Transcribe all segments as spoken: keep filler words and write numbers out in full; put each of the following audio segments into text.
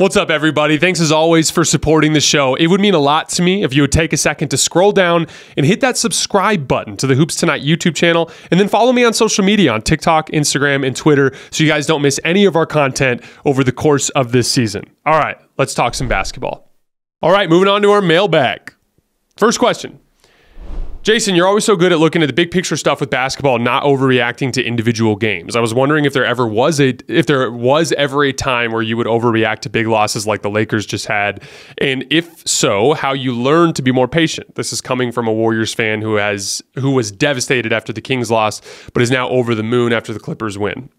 What's up, everybody? Thanks as always for supporting the show. It would mean a lot to me if you would take a second to scroll down and hit that subscribe button to the Hoops Tonight YouTube channel, and then follow me on social media on TikTok, Instagram, and Twitter so you guys don't miss any of our content over the course of this season. All right, let's talk some basketball. All right, moving on to our mailbag. First question. Jason, you're always so good at looking at the big picture stuff with basketball, not overreacting to individual games. I was wondering if there ever was a if there was ever a time where you would overreact to big losses like the Lakers just had, and if so, how you learned to be more patient. This is coming from a Warriors fan who has who was devastated after the Kings loss, but is now over the moon after the Clippers win.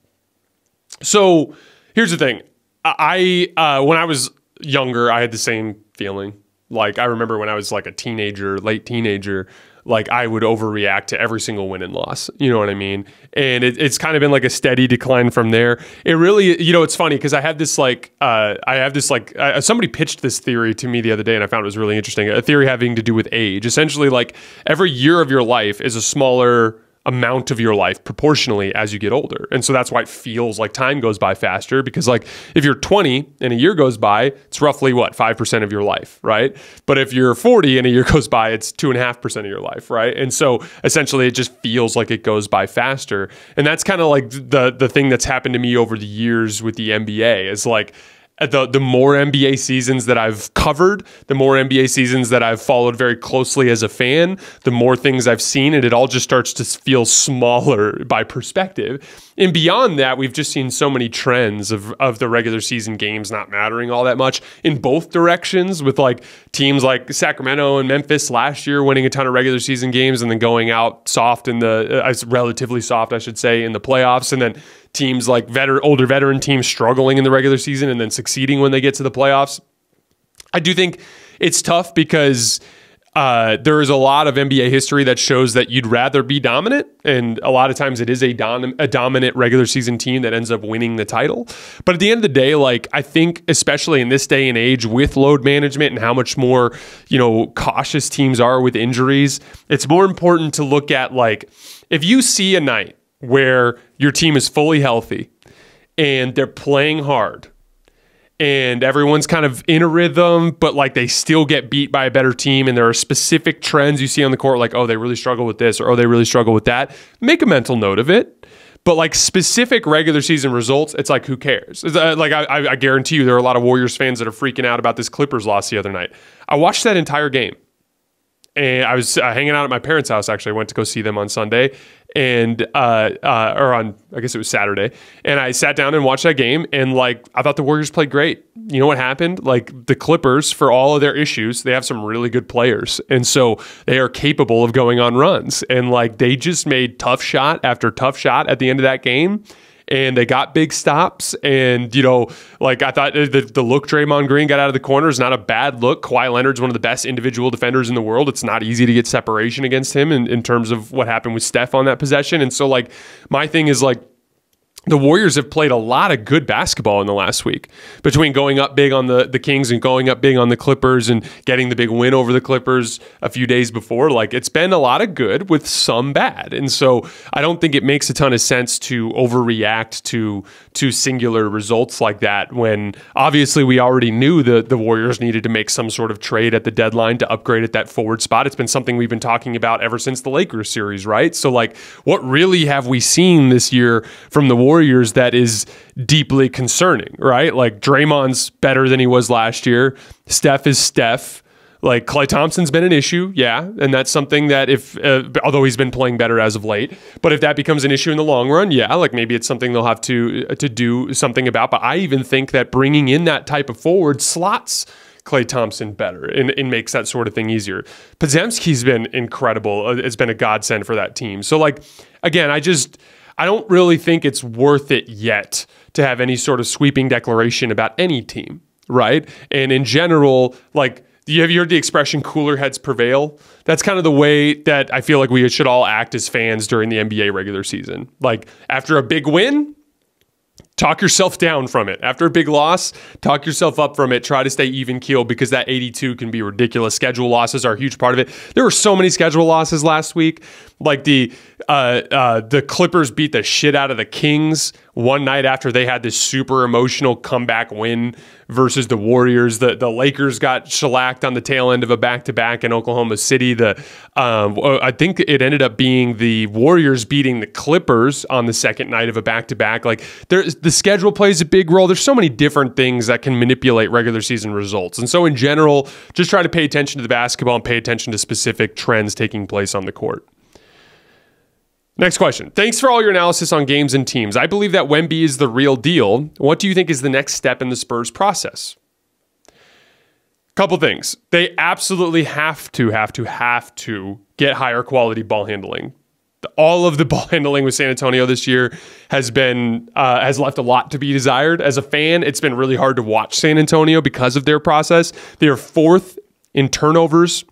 So here's the thing: I uh, when I was younger, I had the same feeling. Like I remember when I was like a teenager, late teenager. Like I would overreact to every single win and loss. You know what I mean? And it, it's kind of been like a steady decline from there. It really, you know, it's funny because I had this like, uh, I have this like, uh, somebody pitched this theory to me the other day and I found it was really interesting. A theory having to do with age. Essentially like every year of your life is a smaller amount of your life proportionally as you get older. And so that's why it feels like time goes by faster, because like if you're twenty and a year goes by, it's roughly what, five percent of your life, right? But if you're forty and a year goes by, it's two and a half percent of your life, right? And so essentially it just feels like it goes by faster. And that's kind of like the the thing that's happened to me over the years with the N B A is like, The, the more N B A seasons that I've covered, the more N B A seasons that I've followed very closely as a fan, the more things I've seen, and it all just starts to feel smaller by perspective. And beyond that, we've just seen so many trends of, of the regular season games not mattering all that much in both directions, with like teams like Sacramento and Memphis last year winning a ton of regular season games and then going out soft in the, uh, relatively soft, I should say, in the playoffs, and then teams like veteran, older veteran teams struggling in the regular season and then succeeding when they get to the playoffs. I do think it's tough because uh, there is a lot of N B A history that shows that you'd rather be dominant. And a lot of times it is a, dom- a dominant regular season team that ends up winning the title. But at the end of the day, like I think, especially in this day and age with load management and how much more, you know, cautious teams are with injuries, it's more important to look at like, if you see a night where your team is fully healthy and they're playing hard and everyone's kind of in a rhythm, but like they still get beat by a better team, and there are specific trends you see on the court, like, oh, they really struggle with this, or oh, they really struggle with that, make a mental note of it. But like specific regular season results, it's like, who cares? Uh, like I, I guarantee you there are a lot of Warriors fans that are freaking out about this Clippers loss the other night. I watched that entire game. And I was uh, hanging out at my parents' house, actually. I went to go see them on Sunday, and uh, uh, or on, I guess it was Saturday. And I sat down and watched that game, and like I thought the Warriors played great. You know what happened? Like the Clippers, for all of their issues, they have some really good players. And so they are capable of going on runs. And like they just made tough shot after tough shot at the end of that game. And they got big stops. And, you know, like I thought the, the look Draymond Green got out of the corner is not a bad look. Kawhi Leonard's one of the best individual defenders in the world. It's not easy to get separation against him in, in terms of what happened with Steph on that possession. And so, like, my thing is, like, the Warriors have played a lot of good basketball in the last week, between going up big on the, the Kings and going up big on the Clippers and getting the big win over the Clippers a few days before. Like it's been a lot of good with some bad. And so I don't think it makes a ton of sense to overreact to, to singular results like that, when obviously we already knew that the Warriors needed to make some sort of trade at the deadline to upgrade at that forward spot. It's been something we've been talking about ever since the Lakers series, right? So like what really have we seen this year from the Warriors? Warriors that is deeply concerning, right? Like Draymond's better than he was last year. Steph is Steph. Like Klay Thompson's been an issue, yeah, and that's something that if, uh, although he's been playing better as of late, but if that becomes an issue in the long run, yeah, like maybe it's something they'll have to to do something about. But I even think that bringing in that type of forward slots Klay Thompson better and, and makes that sort of thing easier. Podziemski's been incredible. It's been a godsend for that team. So like, again, I just... I don't really think it's worth it yet to have any sort of sweeping declaration about any team, right? And in general, like, you have you heard the expression cooler heads prevail? That's kind of the way that I feel like we should all act as fans during the N B A regular season. Like, after a big win, talk yourself down from it. After a big loss, talk yourself up from it. Try to stay even keel, because that eighty-two can be ridiculous. Schedule losses are a huge part of it. There were so many schedule losses last week. Like the uh, uh, the Clippers beat the shit out of the Kings one night after they had this super emotional comeback win versus the Warriors. The the Lakers got shellacked on the tail end of a back-to-back in Oklahoma City. The um, I think it ended up being the Warriors beating the Clippers on the second night of a back-to-back. Like, there's, the schedule plays a big role. There's so many different things that can manipulate regular season results. And so in general, just try to pay attention to the basketball and pay attention to specific trends taking place on the court. Next question. Thanks for all your analysis on games and teams. I believe that Wemby is the real deal. What do you think is the next step in the Spurs process? Couple things. They absolutely have to, have to, have to get higher quality ball handling. All of the ball handling with San Antonio this year has been uh, has left a lot to be desired. As a fan, it's been really hard to watch San Antonio because of their process. They are fourth in turnovers.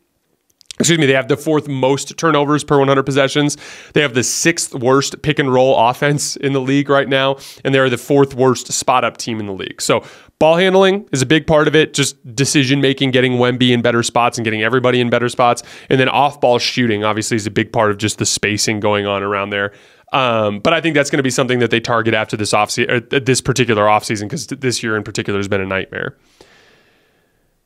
Excuse me, they have the fourth most turnovers per one hundred possessions. They have the sixth worst pick and roll offense in the league right now, and they're the fourth worst spot up team in the league. So ball handling is a big part of it, just decision making, getting Wemby in better spots and getting everybody in better spots. And then off ball shooting obviously is a big part of just the spacing going on around there. Um, but I think that's going to be something that they target after this offseason, or this particular offseason, because this year in particular has been a nightmare.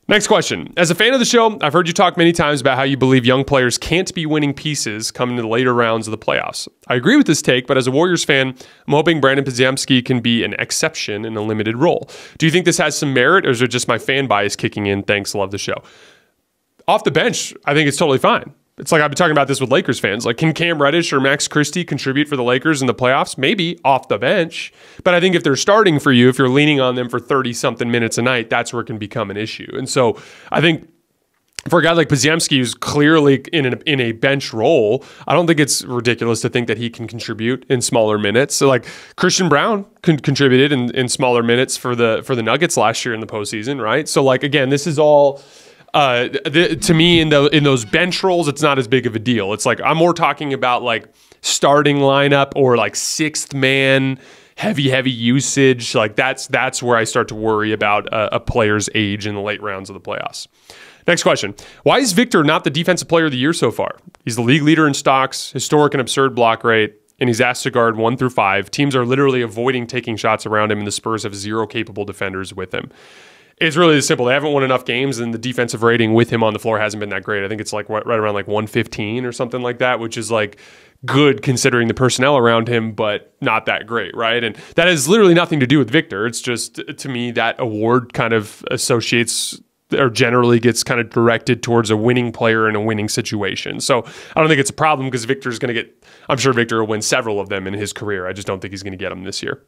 Next question. As a fan of the show, I've heard you talk many times about how you believe young players can't be winning pieces coming to the later rounds of the playoffs. I agree with this take, but as a Warriors fan, I'm hoping Brandon Podziemski can be an exception in a limited role. Do you think this has some merit, or is it just my fan bias kicking in? Thanks, love the show. Off the bench, I think it's totally fine. It's like I've been talking about this with Lakers fans. Like, can Cam Reddish or Max Christie contribute for the Lakers in the playoffs? Maybe off the bench. But I think if they're starting for you, if you're leaning on them for thirty-something minutes a night, that's where it can become an issue. And so I think for a guy like Podziemski, who's clearly in, an, in a bench role, I don't think it's ridiculous to think that he can contribute in smaller minutes. So, like, Christian Brown con contributed in, in smaller minutes for the, for the Nuggets last year in the postseason, right? So, like, again, this is all... Uh, the, to me, in the in those bench roles, it's not as big of a deal. It's like I'm more talking about like starting lineup or like sixth man, heavy heavy usage. Like that's that's where I start to worry about a, a player's age in the late rounds of the playoffs. Next question. Why is Victor not the defensive player of the year so far? He's the league leader in stocks, historic and absurd block rate, and he's asked to guard one through five. Teams are literally avoiding taking shots around him, and the Spurs have zero capable defenders with him. It's really simple. They haven't won enough games, and the defensive rating with him on the floor hasn't been that great. I think it's like right around like one fifteen or something like that, which is like good considering the personnel around him, but not that great, right? And that has literally nothing to do with Victor. It's just, to me, that award kind of associates or generally gets kind of directed towards a winning player in a winning situation. So I don't think it's a problem because Victor's going to get, I'm sure Victor will win several of them in his career. I just don't think he's going to get them this year.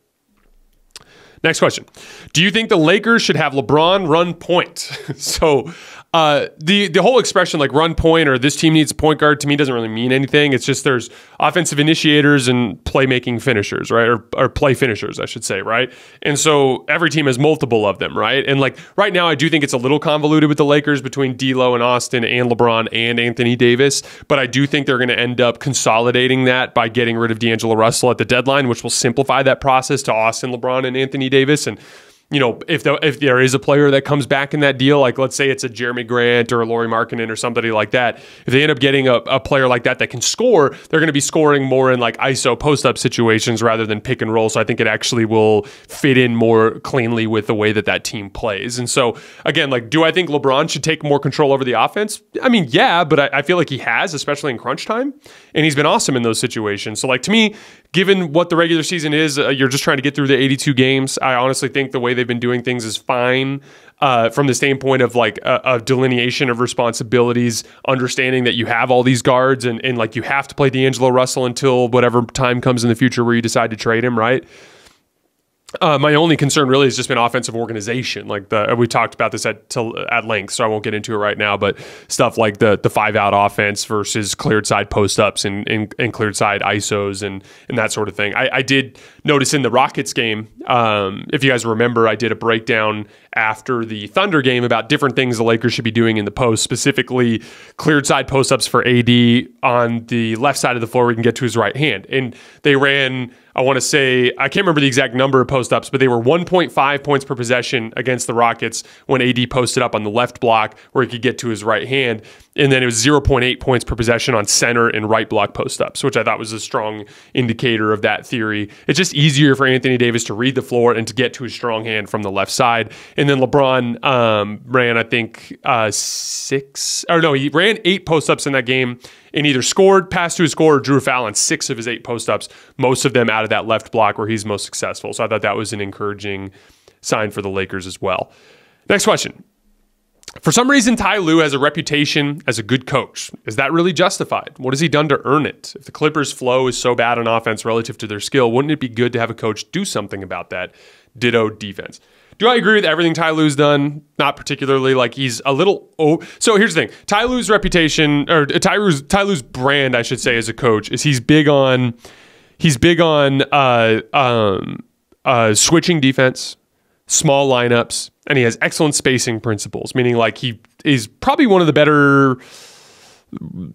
Next question. Do you think the Lakers should have LeBron run point? so uh, the, the whole expression like run point or this team needs a point guard to me doesn't really mean anything. It's just there's offensive initiators and playmaking finishers, right? Or, or play finishers, I should say, right? And so every team has multiple of them, right? And like right now I do think it's a little convoluted with the Lakers between D'Lo and Austin and LeBron and Anthony Davis, but I do think they're going to end up consolidating that by getting rid of D'Angelo Russell at the deadline, which will simplify that process to Austin, LeBron, and Anthony Davis. And you know, if the, if there is a player that comes back in that deal, like let's say it's a Jeremy Grant or a Lauri Markkanen or somebody like that, if they end up getting a, a player like that that can score, they're going to be scoring more in like I S O post-up situations rather than pick and roll. So I think it actually will fit in more cleanly with the way that that team plays. And so again, like, do I think LeBron should take more control over the offense? I mean, yeah, but I, I feel like he has, especially in crunch time, and he's been awesome in those situations. So like to me, given what the regular season is, uh, you're just trying to get through the eighty-two games. I honestly think the way they've been doing things is fine uh, from the standpoint of like a, a delineation of responsibilities, understanding that you have all these guards and, and like you have to play D'Angelo Russell until whatever time comes in the future where you decide to trade him, right? Uh, my only concern really has just been offensive organization. Like the, we talked about this at till, at length, so I won't get into it right now, but stuff like the the five out offense versus cleared side post-ups and, and, and cleared side I S Os and, and that sort of thing. I, I did notice in the Rockets game, um, if you guys remember, I did a breakdown after the Thunder game about different things the Lakers should be doing in the post, specifically cleared side post-ups for A D on the left side of the floor. We can get to his right hand. And they ran, I want to say, I can't remember the exact number of post-ups, but they were one point five points per possession against the Rockets when A D posted up on the left block where he could get to his right hand. And then it was zero point eight points per possession on center and right block post-ups, which I thought was a strong indicator of that theory. It's just easier for Anthony Davis to read the floor and to get to his strong hand from the left side. And then LeBron um, ran, I think, uh, six, or no, he ran eight post-ups in that game and either scored, passed to his score, or drew a foul on six of his eight post-ups, most of them out of that left block where he's most successful. So I thought that was an encouraging sign for the Lakers as well. Next question. For some reason, Ty Lue has a reputation as a good coach. Is that really justified? What has he done to earn it? If the Clippers' flow is so bad on offense relative to their skill, wouldn't it be good to have a coach do something about that? Ditto defense. Do I agree with everything Ty Lue's done? Not particularly. Like, he's a little... Oh, so here's the thing. Ty Lue's reputation, or Ty Lue's, Ty Lue's brand, I should say, as a coach, is he's big on... He's big on uh, um, uh, switching defense, small lineups, and he has excellent spacing principles, meaning like he is probably one of the better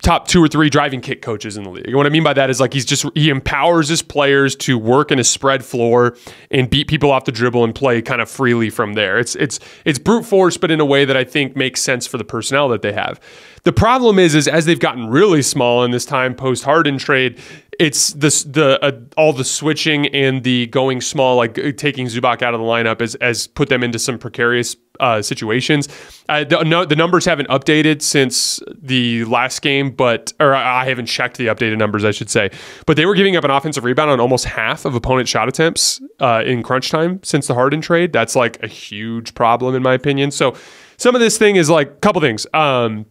top two or three driving kick coaches in the league. And what I mean by that is like he's just he empowers his players to work in a spread floor and beat people off the dribble and play kind of freely from there. It's it's it's brute force, but in a way that I think makes sense for the personnel that they have. The problem is is as they've gotten really small in this time post Harden trade, it's this, the uh, all the switching and the going small, like uh, taking Zubac out of the lineup, as as put them into some precarious uh, situations. Uh, the, no, the numbers haven't updated since the last game, but or I haven't checked the updated numbers, I should say. But they were giving up an offensive rebound on almost half of opponent shot attempts uh, in crunch time since the Harden trade. That's like a huge problem in my opinion. So some of this thing is like a couple things. Um,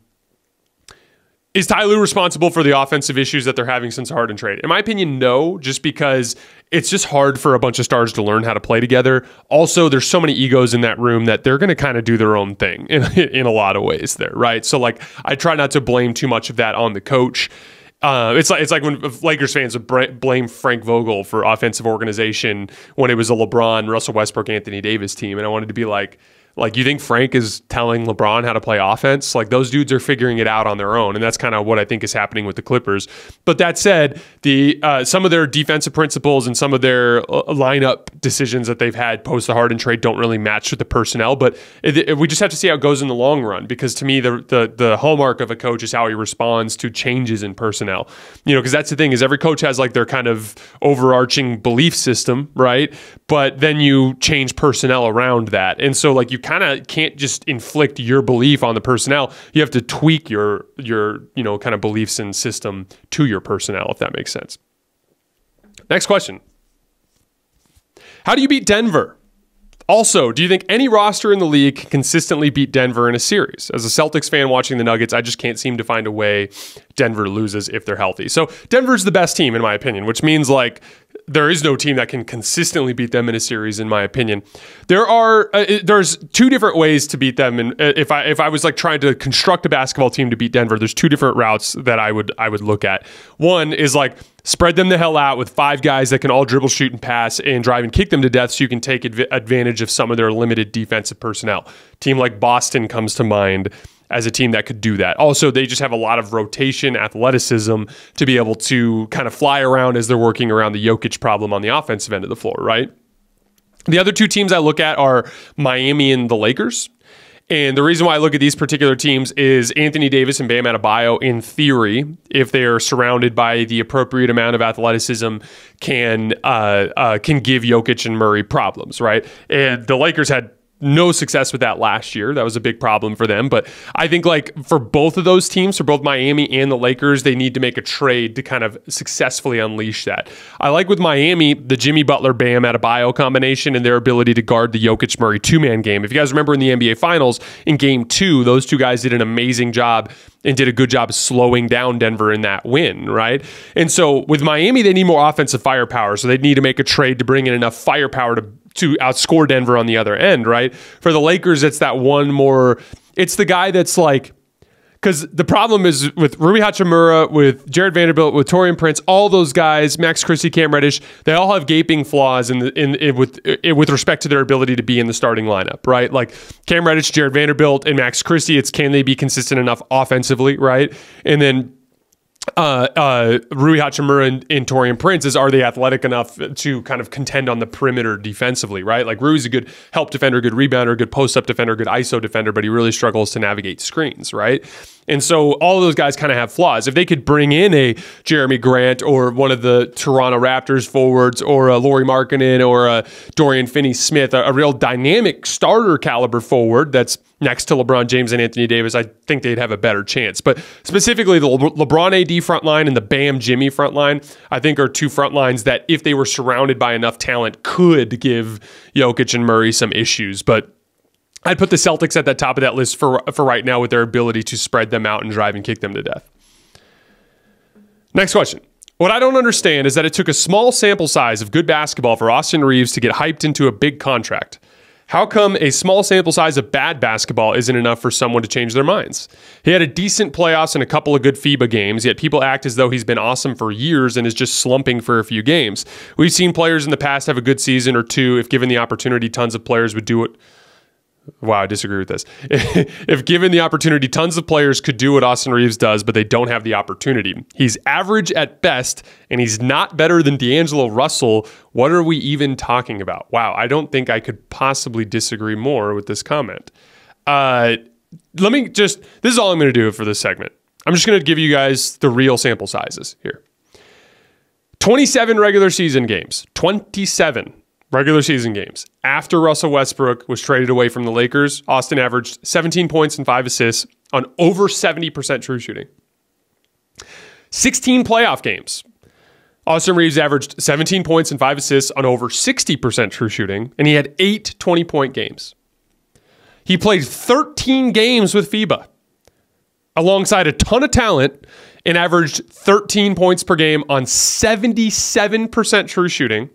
Is Ty Lue responsible for the offensive issues that they're having since Harden trade? In my opinion, no, just because it's just hard for a bunch of stars to learn how to play together. Also, there's so many egos in that room that they're going to kind of do their own thing in, in a lot of ways there, right? So, like, I try not to blame too much of that on the coach. Uh, it's like it's like when Lakers fans would blame Frank Vogel for offensive organization when it was a LeBron, Russell Westbrook, Anthony Davis team, and I wanted to be like, Like, you think Frank is telling LeBron how to play offense? Like, those dudes are figuring it out on their own, and that's kind of what I think is happening with the Clippers. But that said, the uh, some of their defensive principles and some of their uh, lineup decisions that they've had post the Harden trade don't really match with the personnel. But it, it, we just have to see how it goes in the long run, because to me, the, the the hallmark of a coach is how he responds to changes in personnel. You know, because that's the thing, is every coach has like their kind of overarching belief system, right? But then you change personnel around that, and so like you kind of can't just inflict your belief on the personnel. You have to tweak your your you know kind of beliefs and system to your personnel, if that makes sense. Next question. How do you beat Denver? Also, do you think any roster in the league can consistently beat Denver in a series? As a Celtics fan watching the Nuggets, I just can't seem to find a way Denver loses if they're healthy. So Denver's the best team in my opinion, which means like there is no team that can consistently beat them in a series in my opinion. There are uh, there's two different ways to beat them, and if I if I was like trying to construct a basketball team to beat Denver, there's two different routes that I would I would look at. One is like spread them the hell out with five guys that can all dribble, shoot, and pass and drive and kick them to death so you can take adv- advantage of some of their limited defensive personnel. A team like Boston comes to mind as a team that could do that. Also, they just have a lot of rotation athleticism to be able to kind of fly around as they're working around the Jokic problem on the offensive end of the floor, right? The other two teams I look at are Miami and the Lakers. And the reason why I look at these particular teams is Anthony Davis and Bam Adebayo, in theory, if they are surrounded by the appropriate amount of athleticism, can uh, uh, can give Jokic and Murray problems, right? And the Lakers had no success with that last year. That was a big problem for them. But I think like for both of those teams, for both Miami and the Lakers, they need to make a trade to kind of successfully unleash that. I like with Miami, the Jimmy Butler, Bam Adebayo combination and their ability to guard the Jokic Murray two-man game. If you guys remember in the N B A Finals in game two, those two guys did an amazing job and did a good job slowing down Denver in that win, right? And so with Miami, they need more offensive firepower. So they need to make a trade to bring in enough firepower to to outscore Denver on the other end, right? For the Lakers, it's that one more, it's the guy that's like, Because the problem is with Rui Hachimura, with Jared Vanderbilt, with Torian Prince, all those guys, Max Christie, Cam Reddish, they all have gaping flaws in, the, in, in with in, with respect to their ability to be in the starting lineup, right? Like Cam Reddish, Jared Vanderbilt, and Max Christie, it's can they be consistent enough offensively, right? And then uh, uh, Rui Hachimura and, and Torian Prince is, are they athletic enough to kind of contend on the perimeter defensively, right? Like Rui's a good help defender, good rebounder, good post-up defender, good I S O defender, but he really struggles to navigate screens, right? And so all of those guys kind of have flaws. If they could bring in a Jeremy Grant or one of the Toronto Raptors forwards or a Lauri Markkanen or a Dorian Finney-Smith, a, a real dynamic starter caliber forward that's next to LeBron James and Anthony Davis, I think they'd have a better chance. But specifically the Le- LeBron A D front line and the Bam Jimmy front line, I think are two front lines that if they were surrounded by enough talent could give Jokic and Murray some issues. But I'd put the Celtics at the top of that list for for right now with their ability to spread them out and drive and kick them to death. Next question. What I don't understand is that it took a small sample size of good basketball for Austin Reaves to get hyped into a big contract. How come a small sample size of bad basketball isn't enough for someone to change their minds? He had a decent playoffs and a couple of good FIBA games, yet people act as though he's been awesome for years and is just slumping for a few games. We've seen players in the past have a good season or two. If given the opportunity, tons of players would do it. Wow, I disagree with this. If given the opportunity, tons of players could do what Austin Reaves does, but they don't have the opportunity. He's average at best, and he's not better than D'Angelo Russell. What are we even talking about? Wow, I don't think I could possibly disagree more with this comment. Uh, let me just, this is all I'm going to do for this segment. I'm just going to give you guys the real sample sizes here. twenty-seven regular season games, twenty-seven. Regular season games. After Russell Westbrook was traded away from the Lakers, Austin averaged seventeen points and five assists on over seventy percent true shooting. sixteen playoff games. Austin Reaves averaged seventeen points and five assists on over sixty percent true shooting, and he had eight twenty-point games. He played thirteen games with FIBA alongside a ton of talent and averaged thirteen points per game on seventy-seven percent true shooting,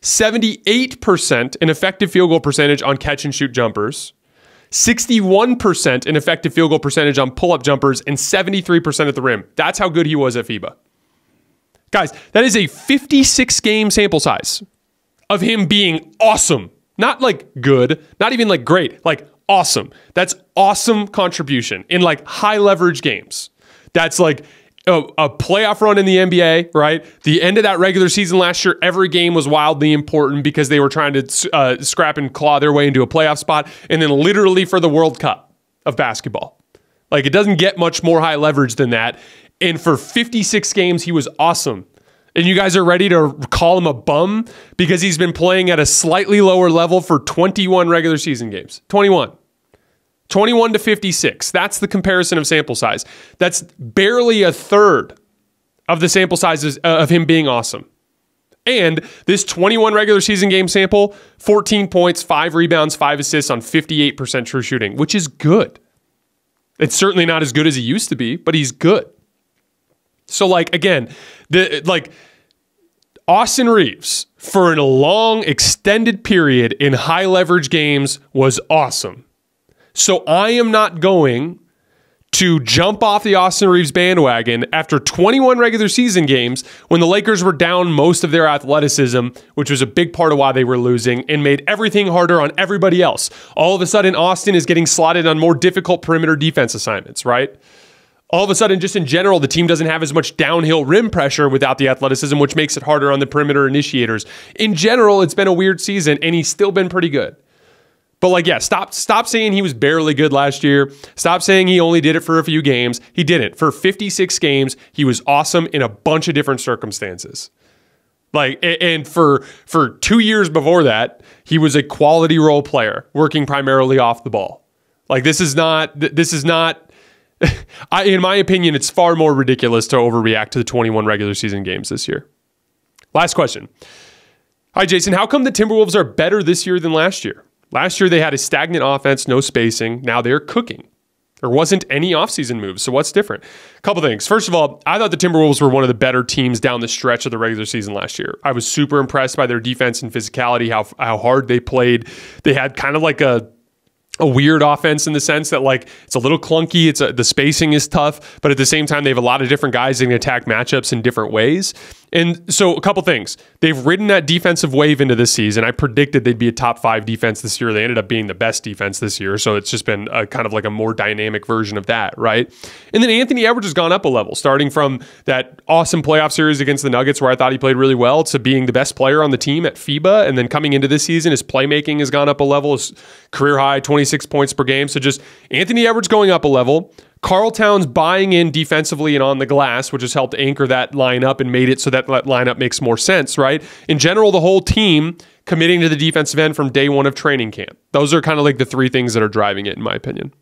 seventy-eight percent in effective field goal percentage on catch and shoot jumpers, sixty-one percent in effective field goal percentage on pull-up jumpers, and seventy-three percent at the rim. That's how good he was at FIBA. Guys, that is a fifty-six game sample size of him being awesome. Not like good, not even like great, like awesome. That's awesome contribution in like high leverage games. That's like a playoff run in the N B A, right? The end of that regular season last year, every game was wildly important because they were trying to uh, scrap and claw their way into a playoff spot. And then literally for the World Cup of basketball. Like it doesn't get much more high leverage than that. And for fifty-six games, he was awesome. And you guys are ready to call him a bum because he's been playing at a slightly lower level for twenty-one regular season games. twenty-one. twenty-one to fifty-six. That's the comparison of sample size. That's barely a third of the sample sizes of him being awesome. And this twenty-one regular season game sample, fourteen points, five rebounds, five assists on fifty-eight percent true shooting, which is good. It's certainly not as good as he used to be, but he's good. So like, again, the like Austin Reaves for a long extended period in high leverage games was awesome. So I am not going to jump off the Austin Reaves bandwagon after twenty-one regular season games when the Lakers were down most of their athleticism, which was a big part of why they were losing and made everything harder on everybody else. All of a sudden, Austin is getting slotted on more difficult perimeter defense assignments, right? All of a sudden, just in general, the team doesn't have as much downhill rim pressure without the athleticism, which makes it harder on the perimeter initiators. In general, it's been a weird season, and he's still been pretty good. But like, yeah, stop stop saying he was barely good last year. Stop saying he only did it for a few games. He didn't. For fifty-six games, he was awesome in a bunch of different circumstances. Like, and for for two years before that, he was a quality role player, working primarily off the ball. Like, this is not, this is not, I, in my opinion, it's far more ridiculous to overreact to the twenty-one regular season games this year. Last question. Hi, Jason. How come the Timberwolves are better this year than last year? Last year, they had a stagnant offense, no spacing. Now they're cooking. There wasn't any offseason moves, so what's different? A couple things. First of all, I thought the Timberwolves were one of the better teams down the stretch of the regular season last year. I was super impressed by their defense and physicality, how how hard they played. They had kind of like a a weird offense in the sense that, like, it's a little clunky. It's a, the spacing is tough, but at the same time, they have a lot of different guys that can attack matchups in different ways. And so a couple things. They've ridden that defensive wave into this season. I predicted they'd be a top five defense this year. They ended up being the best defense this year. So it's just been a, kind of like a more dynamic version of that, right? And then Anthony Edwards has gone up a level, starting from that awesome playoff series against the Nuggets where I thought he played really well to being the best player on the team at FIBA. And then coming into this season, his playmaking has gone up a level, his career high, twenty-six points per game. So just Anthony Edwards going up a level. Karl Towns buying in defensively and on the glass, which has helped anchor that lineup and made it so that lineup makes more sense, right? In general, the whole team committing to the defensive end from day one of training camp. Those are kind of like the three things that are driving it, in my opinion.